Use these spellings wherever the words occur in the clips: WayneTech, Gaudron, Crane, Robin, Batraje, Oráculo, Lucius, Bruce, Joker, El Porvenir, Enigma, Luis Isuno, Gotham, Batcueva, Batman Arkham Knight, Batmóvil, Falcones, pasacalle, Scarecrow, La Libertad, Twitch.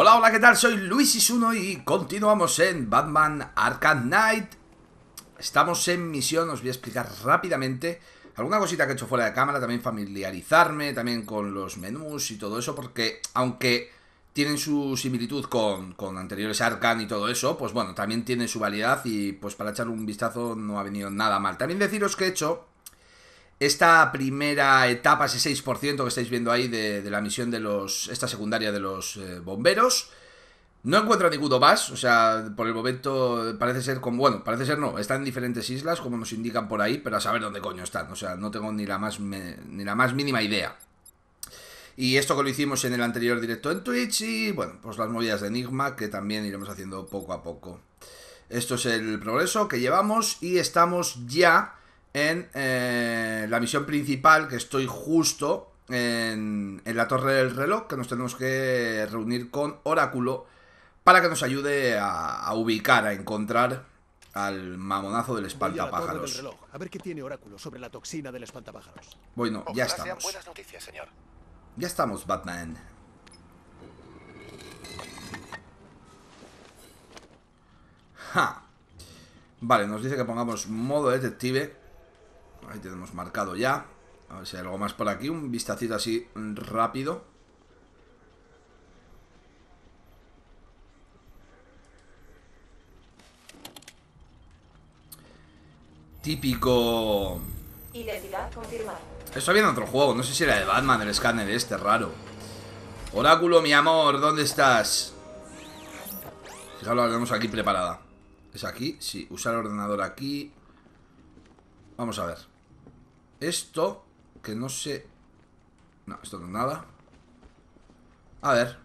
Hola, hola, ¿qué tal? Soy Luis Isuno y continuamos en Batman Arkham Knight. Estamos en misión, os voy a explicar rápidamente alguna cosita que he hecho fuera de cámara, también familiarizarme también con los menús y todo eso, porque aunque tienen su similitud con anteriores Arkham y todo eso, pues bueno, también tienen su variedad y pues para echarle un vistazo no ha venido nada mal. También deciros que he hecho esta primera etapa, ese 6% que estáis viendo ahí de la misión de esta secundaria de los bomberos. No encuentro ninguno más, o sea, por el momento parece ser como, bueno, parece ser no, están en diferentes islas como nos indican por ahí, pero a saber dónde coño están, o sea, no tengo ni la más mínima idea. Y esto que lo hicimos en el anterior directo en Twitch y, bueno, pues las movidas de Enigma que también iremos haciendo poco a poco. Esto es el progreso que llevamos y estamos ya en la misión principal, que estoy justo en la torre del reloj, que nos tenemos que reunir con Oráculo para que nos ayude a ubicar, a encontrar al mamonazo del espantapájaros. Del reloj, a ver qué tiene Oráculo sobre la toxina del espantapájaros. Bueno, ya estamos. Buenas noticias, señor. Ya estamos, Batman. Ja. Vale, nos dice que pongamos modo detective. Ahí tenemos marcado ya. A ver si hay algo más por aquí. Un vistacito así rápido. Típico. Identidad confirmada. Esto había en otro juego. No sé si era de Batman, el escáner este raro. Oráculo, mi amor, ¿dónde estás? Fijaos, la tenemos aquí preparada. ¿Es aquí? Sí. Usar el ordenador aquí. Vamos a ver. Esto, que no sé. No, esto no es nada. A ver.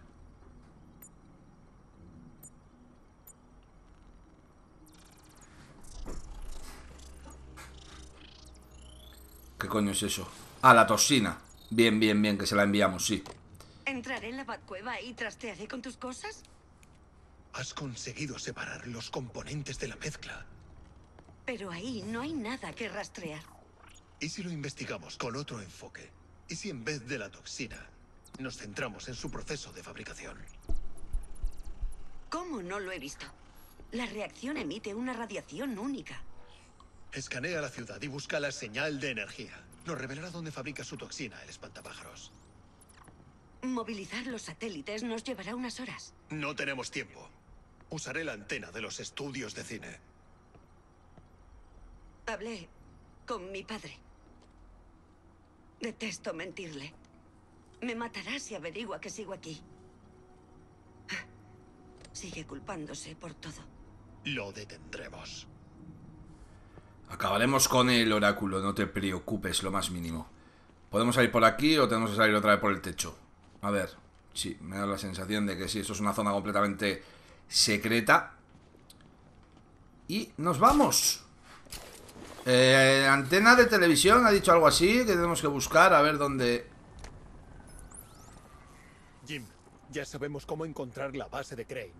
¿Qué coño es eso? Ah, la toxina. Bien, bien, bien, que se la enviamos, sí. ¿Entraré en la Batcueva y trastearé con tus cosas? Has conseguido separar los componentes de la mezcla. Pero ahí no hay nada que rastrear. ¿Y si lo investigamos con otro enfoque? ¿Y si en vez de la toxina nos centramos en su proceso de fabricación? ¿Cómo no lo he visto? La reacción emite una radiación única. Escanea la ciudad y busca la señal de energía. Nos revelará dónde fabrica su toxina el espantapájaros. Movilizar los satélites nos llevará unas horas. No tenemos tiempo. Usaré la antena de los estudios de cine. Hablé con mi padre. Detesto mentirle. Me matará si averigua que sigo aquí. Sigue culpándose por todo. Lo detendremos. Acabaremos con el oráculo, no te preocupes lo más mínimo. ¿Podemos salir por aquí o tenemos que salir otra vez por el techo? A ver, sí, me da la sensación de que sí, esto es una zona completamente secreta. Y nos vamos. Antena de televisión, ha dicho algo así, que tenemos que buscar, a ver dónde. Jim, ya sabemos cómo encontrar la base de Crane.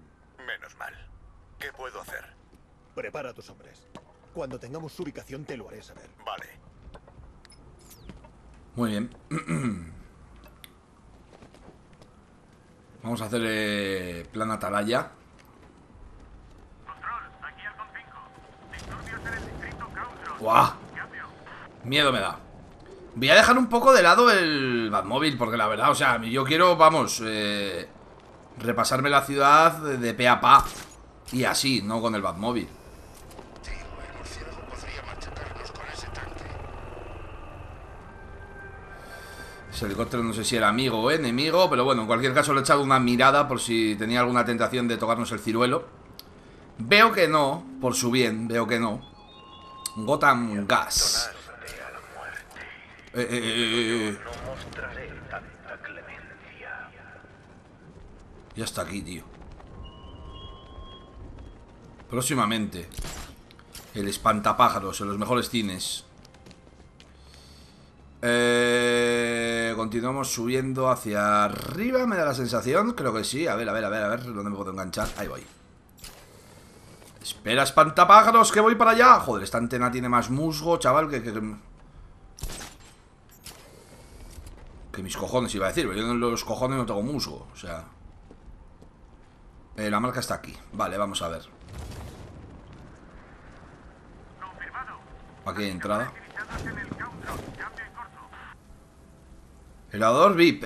Menos mal. ¿Qué puedo hacer? Prepara a tus hombres. Cuando tengamos su ubicación te lo haré saber. Vale. Muy bien. Vamos a hacer plan atalaya. ¡Guau! Miedo me da. Voy a dejar un poco de lado el Batmóvil, porque la verdad, o sea, yo quiero, vamos, repasarme la ciudad de pe a pa. Y así, no con el Batmóvil. Ese helicóptero no sé si era amigo o enemigo, pero bueno, en cualquier caso le he echado una mirada por si tenía alguna tentación de tocarnos el ciruelo. Veo que no, por su bien, veo que no. Gotham Gas. Ya está aquí, tío. Próximamente. El espantapájaros en los mejores cines. Continuamos subiendo hacia arriba, me da la sensación. Creo que sí. A ver, ¿dónde me puedo enganchar? Ahí voy. Espera, espantapájaros, que voy para allá. Joder, esta antena tiene más musgo, chaval, que mis cojones, iba a decir. Pero yo en los cojones no tengo musgo, o sea. La marca está aquí. Vale, vamos a ver. Aquí hay entrada. El ador VIP.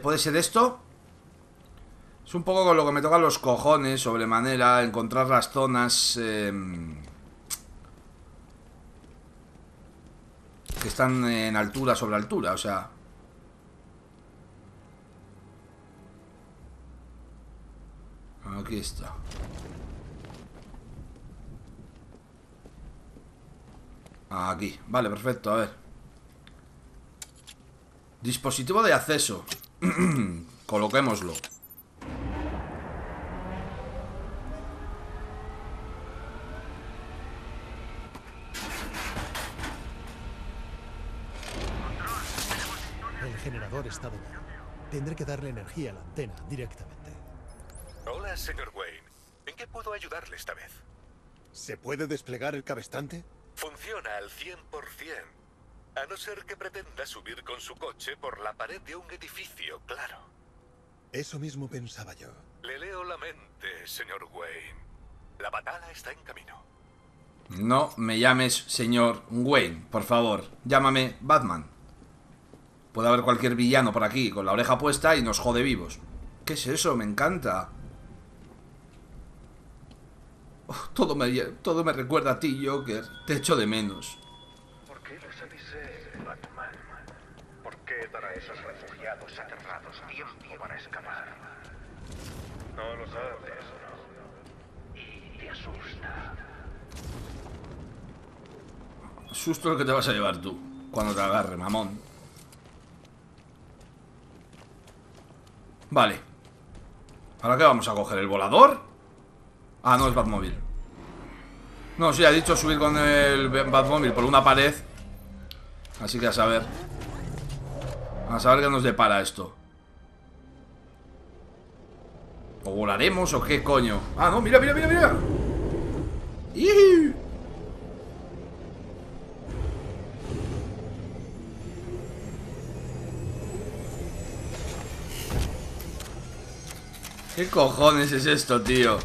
¿Puede ser esto? Es un poco con lo que me tocan los cojones, sobremanera, encontrar las zonas que están en altura sobre altura, o sea. Aquí está. Aquí, vale, perfecto, a ver. Dispositivo de acceso. Coloquémoslo. El generador está dañado. Tendré que darle energía a la antena directamente. Hola, señor Wayne. ¿En qué puedo ayudarle esta vez? ¿Se puede desplegar el cabestante? Funciona al 100%, a no ser que pretenda subir con su coche por la pared de un edificio, claro. Eso mismo pensaba yo. Le leo la mente, señor Wayne. La batalla está en camino. No me llames señor Wayne, por favor. Llámame Batman. Puede haber cualquier villano por aquí, con la oreja puesta y nos jode vivos. ¿Qué es eso? Me encanta. Oh, todo me recuerda a ti, Joker. Te echo de menos. ¿Por qué les avisé, Batman? ¿Por qué dar a esos refugiados aterrados tiempo para escapar? No lo sabes, ¿no? Y te asusta. Susto lo que te vas a llevar tú cuando te agarre, mamón. Vale. ¿Ahora qué vamos a coger? ¿El volador? Ah, no, es Batmóvil. No, sí, ha dicho subir con el Batmóvil por una pared. Así que a saber. A saber qué nos depara esto. ¿O volaremos o qué coño? Ah, no, mira, mira, mira, mira. ¡Ihí! ¿Qué cojones es esto, tío?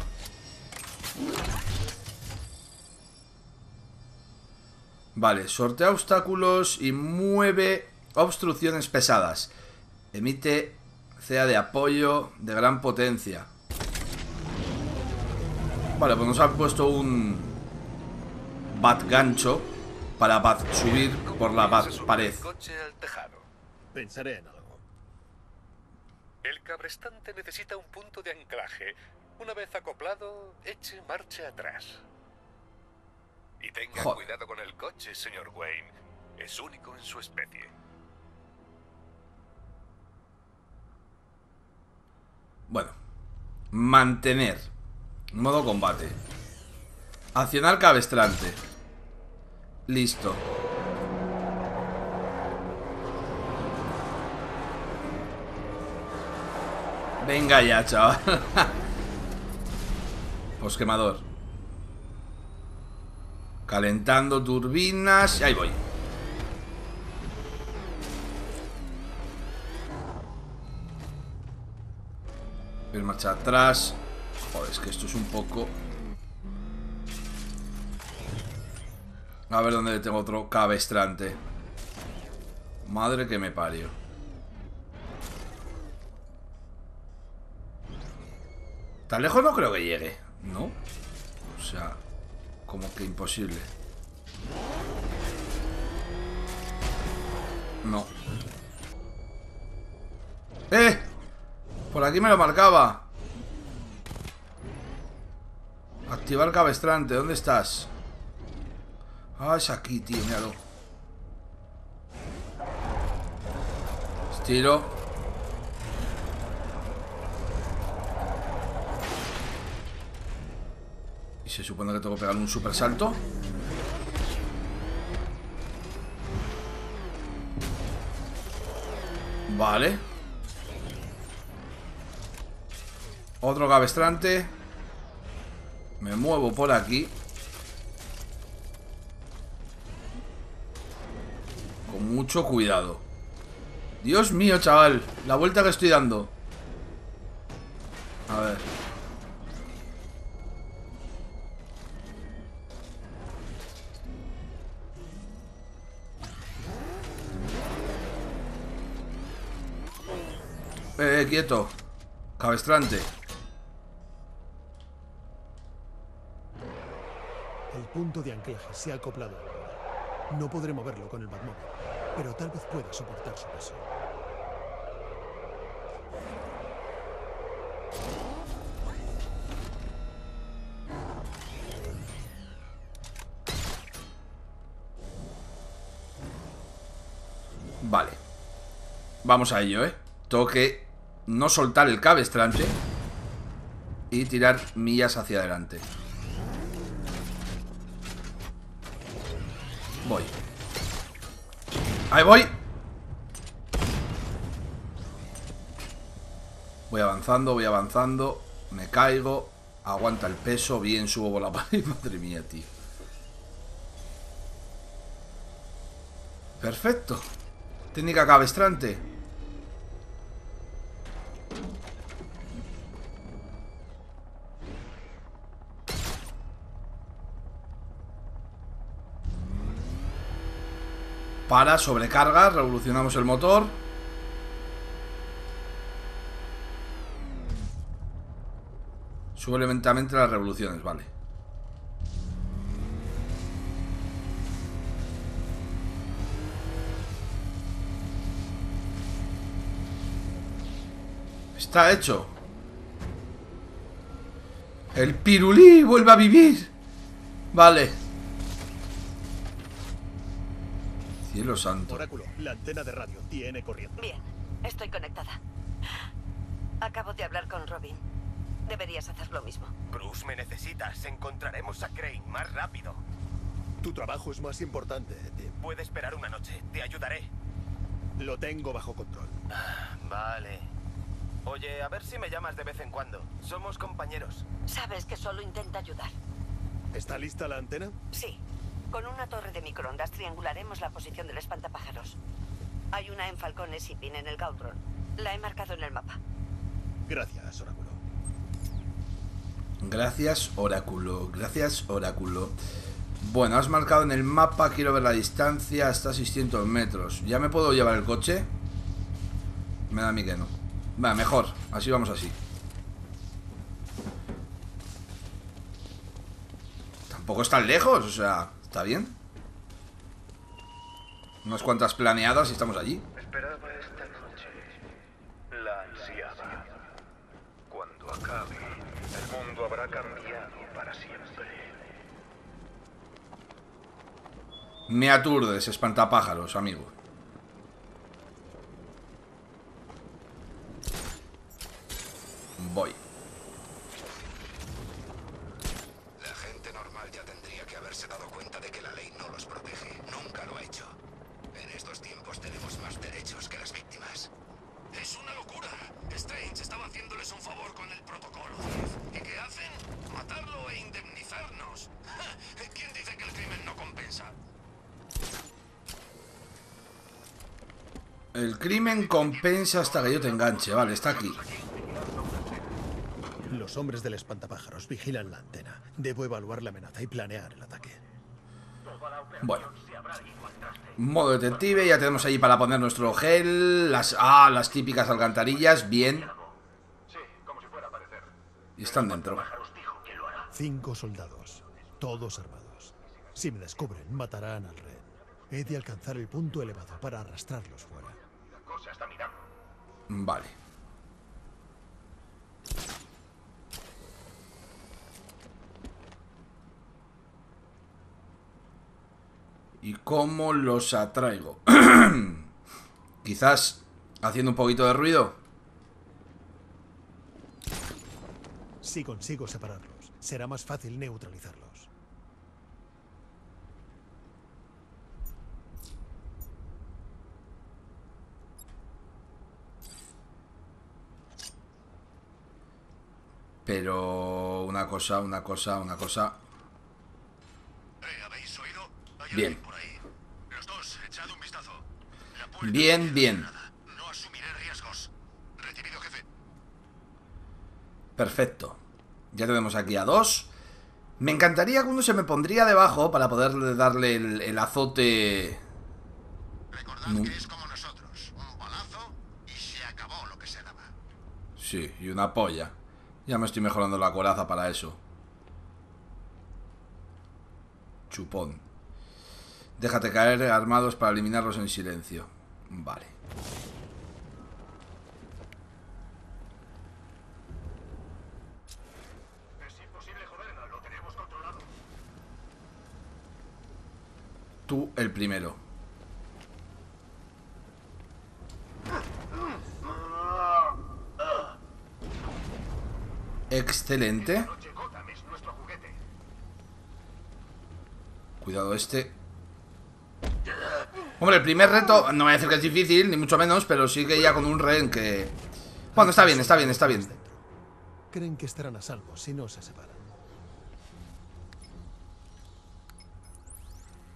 Vale, sortea obstáculos y mueve obstrucciones pesadas. Emite CA de apoyo de gran potencia. Vale, pues nos han puesto un bat gancho para subir por la pared. Pensaré en algo. El cabrestante necesita un punto de anclaje. Una vez acoplado, eche marcha atrás. Y tenga cuidado con el coche, señor Wayne. Es único en su especie. Bueno. Mantener. Modo combate. Accionar cabestrante. Listo. Venga ya, chaval. Posquemador. Calentando turbinas. Ahí voy. El marcha atrás. Joder, es que esto es un poco. A ver dónde le tengo otro cabestrante. Madre que me parió. Tan lejos no creo que llegue, ¿no? O sea, como que imposible. No. ¡Eh! Por aquí me lo marcaba. Activar cabestrante. ¿Dónde estás? Ah, es aquí, tío. Míralo. Estiro. Se supone que tengo que pegar un super salto. Vale. Otro cabestrante. Me muevo por aquí. Con mucho cuidado. Dios mío, chaval. La vuelta que estoy dando. A ver. quieto, cabestrante. El punto de anclaje se ha acoplado al móvil. No podré moverlo con el Batmóvil, pero tal vez pueda soportar su peso. Vale, vamos a ello, ¿eh? Tengo que no soltar el cabestrante y tirar millas hacia adelante. Voy. ¡Ahí voy! Voy avanzando, voy avanzando. Me caigo. Aguanta el peso. Bien, subo por la pared. Madre mía, tío. Perfecto. Técnica cabestrante. Para, sobrecarga, revolucionamos el motor. Sube lentamente las revoluciones, vale. Está hecho. El pirulí vuelve a vivir. Vale. Cielo santo. Oráculo, la antena de radio tiene corriente. Bien, estoy conectada. Acabo de hablar con Robin. Deberías hacer lo mismo. Bruce, me necesitas. Encontraremos a Crane más rápido. Tu trabajo es más importante. Puede esperar una noche. Te ayudaré. Lo tengo bajo control. Vale. Oye, a ver si me llamas de vez en cuando. Somos compañeros. Sabes que solo intenta ayudar. ¿Está lista la antena? Sí. Con una torre de microondas triangularemos la posición del espantapájaros. Hay una en Falcones y Pin en el Gaudron. La he marcado en el mapa. Gracias, Oráculo. Gracias, Oráculo. Gracias, Oráculo. Bueno, has marcado en el mapa. Quiero ver la distancia hasta 600 metros. ¿Ya me puedo llevar el coche? Me da a mí que no. Va, mejor, así vamos así. Tampoco es tan lejos, o sea, está bien. Unas cuantas planeadas y estamos allí. Esperaba esta noche. La ansiaba. Cuando acabe, el mundo habrá cambiado para siempre. Me aturdes, espantapájaros, amigo. Voy. La gente normal ya tendría que haberse dado cuenta de que la ley no los protege. Nunca lo ha hecho. En estos tiempos tenemos más derechos que las víctimas. Es una locura. Strange estaba haciéndoles un favor con el protocolo. ¿Y qué hacen? Matarlo e indemnizarnos. ¿Quién dice que el crimen no compensa? El crimen compensa hasta que yo te enganche. Vale, está aquí. Los hombres del espantapájaros vigilan la antena. Debo evaluar la amenaza y planear el ataque. Bueno. Modo detective, ya tenemos ahí para poner nuestro gel. Las típicas alcantarillas, bien. Y están dentro. 5 soldados, todos armados. Si me descubren, matarán al rehén. He de alcanzar el punto elevado para arrastrarlos fuera. Vale. ¿Y cómo los atraigo? Quizás haciendo un poquito de ruido. Si consigo separarlos, será más fácil neutralizarlos. Pero una cosa. ¿Habéis oído? Bien. Bien, bien. No asumiré riesgos. Recibido, jefe. Perfecto. Ya tenemos aquí a 2. Me encantaría que uno se me pondría debajo para poder darle el azote. Recordad que es como nosotros. Un balazo y se acabó lo que se daba. Sí, y una polla. Ya me estoy mejorando la coraza para eso. Chupón. Déjate caer armados para eliminarlos en silencio. Vale. Es imposible joderla, lo tenemos controlado. Tú el primero. Excelente. Cuidado este. Hombre, el primer reto, no voy a decir que es difícil, ni mucho menos, pero sí que ya con un rehén que... Bueno, está bien, está bien, está bien. Creen que estarán a salvo si no se separan.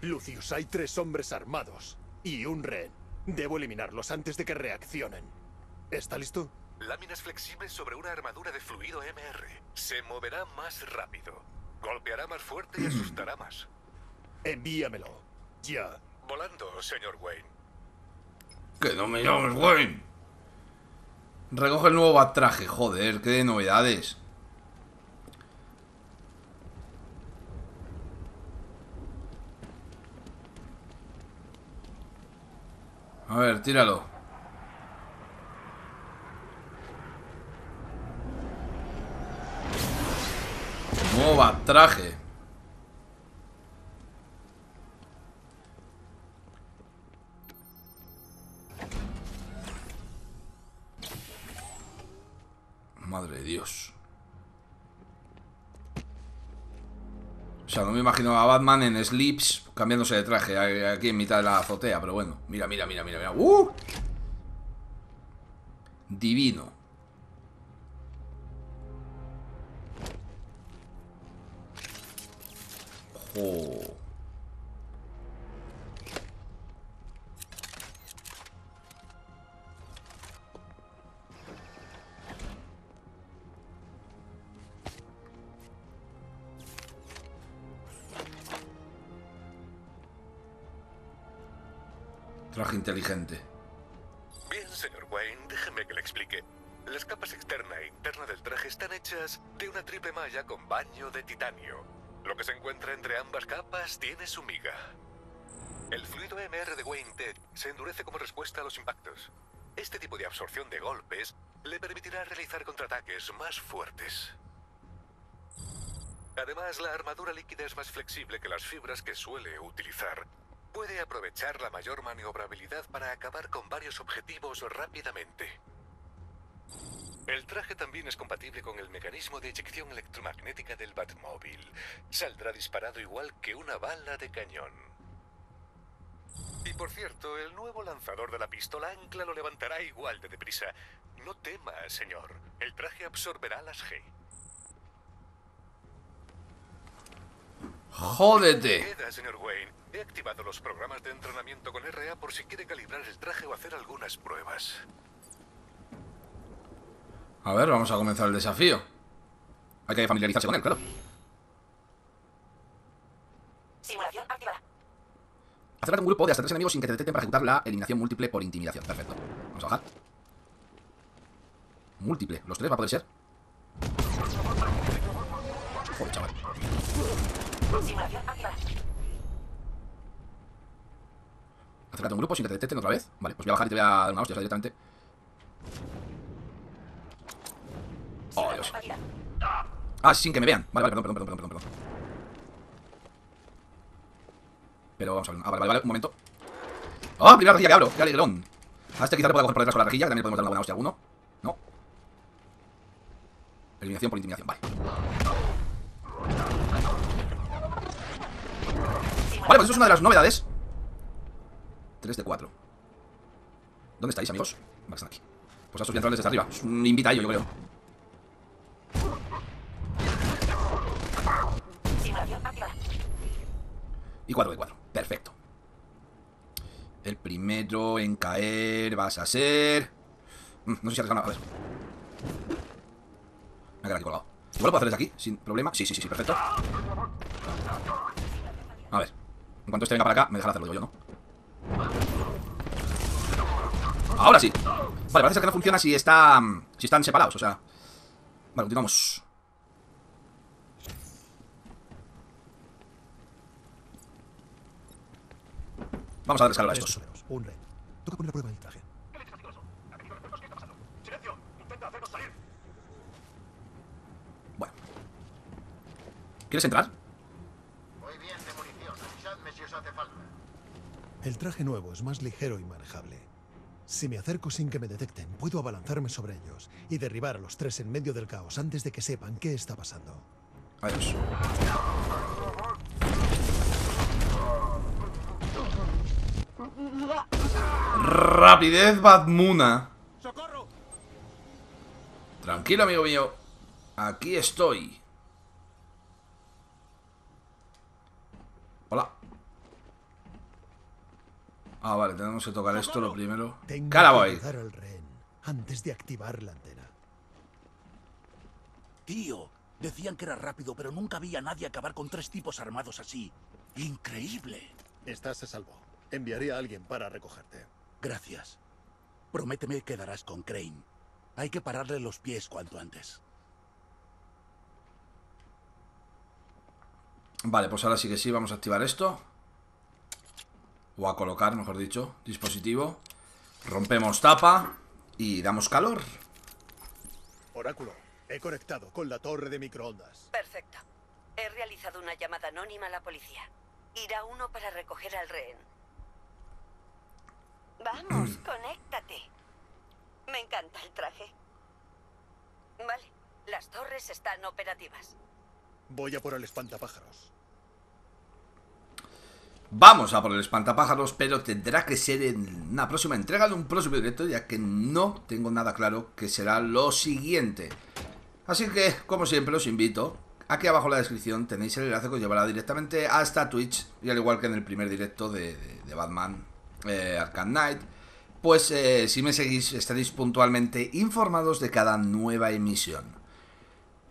Lucius, hay 3 hombres armados y un rehén. Debo eliminarlos antes de que reaccionen. ¿Está listo? Láminas flexibles sobre una armadura de fluido MR. Se moverá más rápido. Golpeará más fuerte y asustará más. Envíamelo. Ya. Volando, señor Wayne. Que no me llames Wayne. Recoge el nuevo batraje. Joder, qué de novedades. A ver, tíralo. Nuevo batraje. Madre de Dios. O sea, no me imagino a Batman en Sleeps cambiándose de traje aquí en mitad de la azotea, pero bueno. Mira, mira, mira, mira, mira. ¡Uh! Divino. Oh. Traje inteligente. Bien, señor Wayne, déjeme que le explique. Las capas externa e interna del traje están hechas de una triple malla con baño de titanio. Lo que se encuentra entre ambas capas tiene su miga. El fluido MR de WayneTech se endurece como respuesta a los impactos. Este tipo de absorción de golpes le permitirá realizar contraataques más fuertes. Además, la armadura líquida es más flexible que las fibras que suele utilizar. Puede aprovechar la mayor maniobrabilidad para acabar con varios objetivos rápidamente. El traje también es compatible con el mecanismo de eyección electromagnética del Batmóvil. Saldrá disparado igual que una bala de cañón. Y por cierto, el nuevo lanzador de la pistola ancla lo levantará igual de deprisa. No tema, señor. El traje absorberá las G. ¡Jódete! Queda, señor Wayne. He activado los programas de entrenamiento con RA por si quiere calibrar el traje o hacer algunas pruebas. A ver, vamos a comenzar el desafío. Hay que familiarizarse con él, claro. Simulación activada. Acércate a un grupo de hasta 3 enemigos sin que te detecten para ejecutar la eliminación múltiple por intimidación. Perfecto. Vamos a bajar. Múltiple. ¿Los 3 va a poder ser? Joder, chaval. Simulación activada. Acércate a un grupo sin que te detecten otra vez. Vale, pues voy a bajar y te voy a dar una hostia directamente. Oh, Dios. Ah, sin que me vean. Vale, vale, perdón. Pero vamos a ver. Ah, vale, un momento. ¡Oh! Primera rejilla que abro. ¡Qué alegrón! A este quizá le pueda coger por detrás con la rejilla, que también le podemos dar una buena hostia a alguno. No. Eliminación por intimidación, vale. Vale, pues eso es una de las novedades. 3 de 4. ¿Dónde estáis, amigos? Vale, están aquí. Pues a estos voy a entrarles desde arriba. Es un invita a ello, yo creo. Y 4 de 4, perfecto. El primero en caer vas a ser... No sé si arriesgan, a ver. Me ha quedado aquí colgado. Igual lo puedo hacer desde aquí, sin problema. Sí, perfecto. A ver, en cuanto este venga para acá, me dejará hacerlo, digo yo, ¿no? Ahora sí. Vale, parece que no funciona si está, si están separados, o sea. Vale, continuamos. Vamos a darles calor a estos. Toca poner a prueba el traje. Bueno. ¿Quieres entrar? Muy bien, de munición. Avisadme si os hace falta. El traje nuevo es más ligero y manejable. Si me acerco sin que me detecten, puedo abalanzarme sobre ellos y derribar a los tres en medio del caos antes de que sepan qué está pasando. Adiós. Rapidez Batmuna. ¡Socorro! Tranquilo, amigo mío. Aquí estoy. Hola. Ah, vale, tenemos que tocar esto lo primero. Caraboy. Antes de activar la antena. Tío, decían que era rápido, pero nunca vi a nadie acabar con tres tipos armados así. Increíble. Estás a salvo. Enviaré a alguien para recogerte. Gracias. Prométeme que darás con Crane. Hay que pararle los pies cuanto antes. Vale, pues ahora sí que sí, vamos a activar esto. O a colocar, mejor dicho, dispositivo. Rompemos tapa y damos calor. Oráculo, he conectado con la torre de microondas. Perfecto. He realizado una llamada anónima a la policía. Irá uno para recoger al rehén. Vamos, conéctate. Me encanta el traje. Vale, las torres están operativas. Voy a por el espantapájaros. Vamos a por el espantapájaros, pero tendrá que ser en una próxima entrega de un próximo directo, ya que no tengo nada claro que será lo siguiente. Así que, como siempre, os invito. Aquí abajo en la descripción tenéis el enlace que os llevará directamente hasta Twitch. Y al igual que en el primer directo de Batman Arkham Knight, pues si me seguís estaréis puntualmente informados de cada nueva emisión.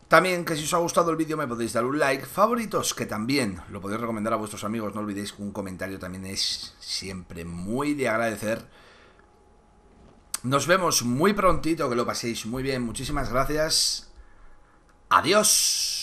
También, que si os ha gustado el vídeo me podéis dar un like, favoritos, que también lo podéis recomendar a vuestros amigos. No olvidéis que un comentario también es siempre muy de agradecer. Nos vemos muy prontito, que lo paséis muy bien. Muchísimas gracias. Adiós.